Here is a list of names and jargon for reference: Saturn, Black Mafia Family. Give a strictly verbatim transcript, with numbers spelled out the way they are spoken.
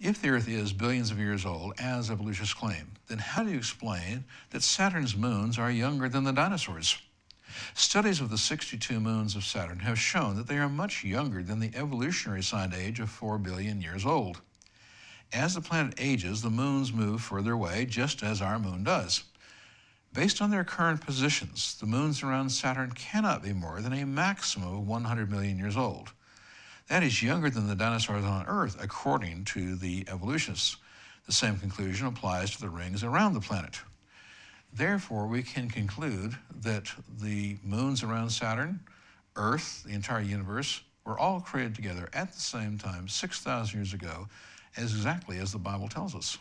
If the Earth is billions of years old, as evolutionists claim, then how do you explain that Saturn's moons are younger than the dinosaurs? Studies of the sixty-two moons of Saturn have shown that they are much younger than the evolutionary assigned age of four billion years old. As the planet ages, the moons move further away, just as our moon does. Based on their current positions, the moons around Saturn cannot be more than a maximum of one hundred million years old. That is younger than the dinosaurs on Earth, according to the evolutionists. The same conclusion applies to the rings around the planet. Therefore, we can conclude that the moons around Saturn, Earth, the entire universe, were all created together at the same time, six thousand years ago, as exactly as the Bible tells us.